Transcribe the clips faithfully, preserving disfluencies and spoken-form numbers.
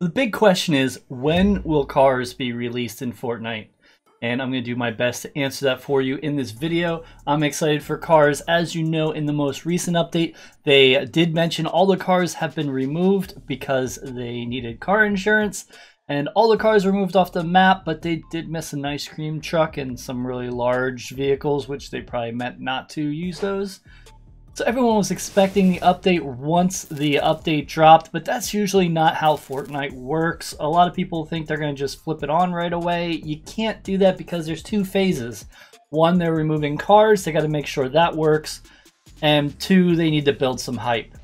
The big question is, when will cars be released in Fortnite? And I'm going to do my best to answer that for you in this video. I'm excited for cars. As you know, in the most recent update, they did mention all the cars have been removed because they needed car insurance. And all the cars were moved off the map, but they did miss an ice cream truck and some really large vehicles, which they probably meant not to use those. So everyone was expecting the update once the update dropped, but that's usually not how Fortnite works. A lot of people think they're going to just flip it on right away. You can't do that because there's two phases. One, they're removing cars. They got to make sure that works. And two, they need to build some hype.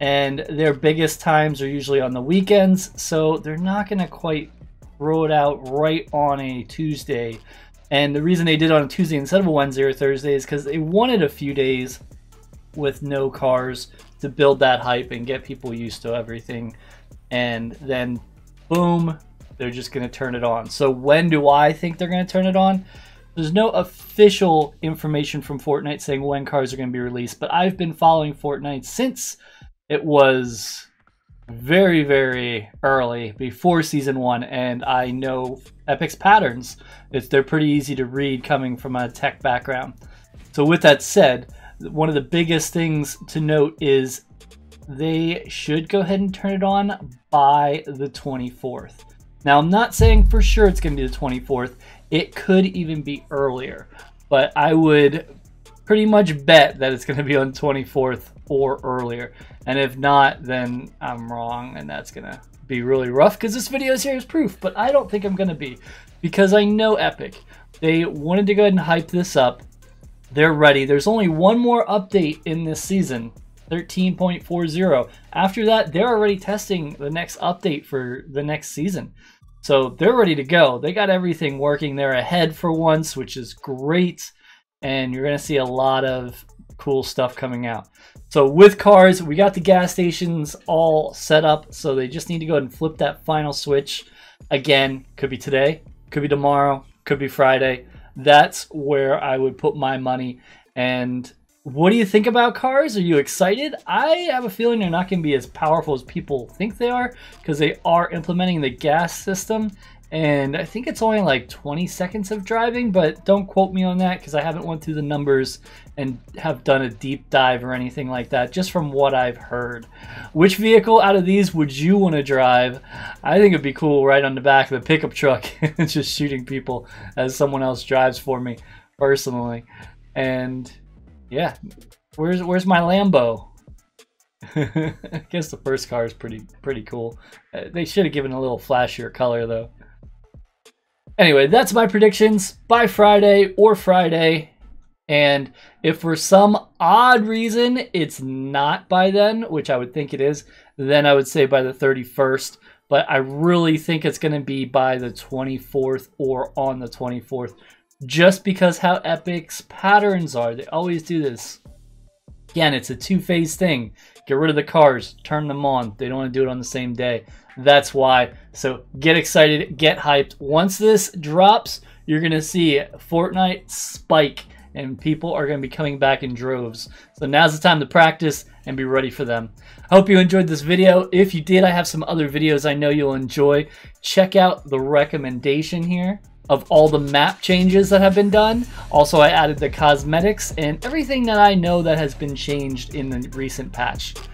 And their biggest times are usually on the weekends, so they're not going to quite throw it out right on a Tuesday. And the reason they did it on a Tuesday instead of a Wednesday or Thursday is because they wanted a few days with no cars to build that hype and get people used to everything, and then boom, they're just going to turn it on. So when do I think they're going to turn it on? There's no official information from Fortnite saying when cars are going to be released, but I've been following Fortnite since it was very, very early before season one, and I know Epic's patterns. It's, they're pretty easy to read coming from a tech background. So with that said, one of the biggest things to note is they should go ahead and turn it on by the twenty-fourth. Now, I'm not saying for sure it's going to be the twenty-fourth. It could even be earlier, but I would pretty much bet that it's going to be on twenty-fourth or earlier. And if not, then I'm wrong, and that's going to be really rough because this video is here as proof, but I don't think I'm going to be, because I know Epic. They wanted to go ahead and hype this up. They're ready. There's only one more update in this season, thirteen point four zero. After that, they're already testing the next update for the next season. So they're ready to go. They got everything working. They're ahead for once, which is great. And you're going to see a lot of cool stuff coming out. So with cars, we got the gas stations all set up. So they just need to go ahead and flip that final switch. Again, could be today, could be tomorrow, could be Friday. That's where I would put my money. And what do you think about cars? Are you excited? I have a feeling they're not going to be as powerful as people think they are, because they are implementing the gas system. And I think it's only like twenty seconds of driving, but don't quote me on that because I haven't went through the numbers and have done a deep dive or anything like that, just from what I've heard. Which vehicle out of these would you want to drive? I think it'd be cool right on the back of the pickup truck and just shooting people as someone else drives for me personally. And yeah, where's, where's my Lambo? I guess the first car is pretty, pretty cool. They should have given a little flashier color though. Anyway, that's my predictions by Friday or Friday. And if for some odd reason it's not by then, which I would think it is, then I would say by the thirty-first. But I really think it's going to be by the twenty-fourth or on the twenty-fourth, just because how Epic's patterns are. They always do this. Again, it's a two-phase thing. Get rid of the cars, turn them on. They don't want to do it on the same day. That's why. So get excited, get hyped. Once this drops, you're going to see Fortnite spike, and people are going to be coming back in droves. So now's the time to practice and be ready for them. I hope you enjoyed this video. If you did, I have some other videos I know you'll enjoy. Check out the recommendation here of all the map changes that have been done. Also, I added the cosmetics and everything that I know that has been changed in the recent patch.